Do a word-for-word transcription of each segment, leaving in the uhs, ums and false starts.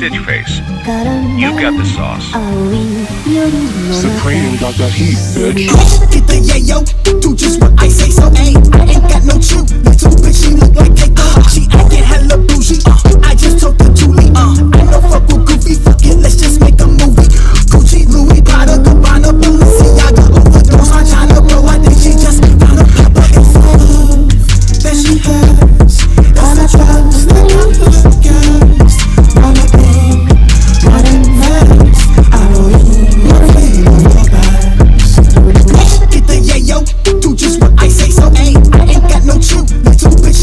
Stitchface, you got the sauce. Supreme got that heat, bitch. Get the yayo, do just what I say so. Ay, I ain't got no chew, little bitch, she look like cake. Uh, she acting hella bougie, uh, I just told the Julie. Uh, I know fuck with Goofy, fuck it, let's just make a movie. Gucci, Louis, Prada, Gabbana, Balenciaga, overdose on China, bro. I think she just found a papa and fall. Then she hurts, that's the drugs, the drugs, girl. Let's get the yayo, do just what I say so. Ay, I ain't got no chew, little bitch,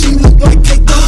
she look like cake.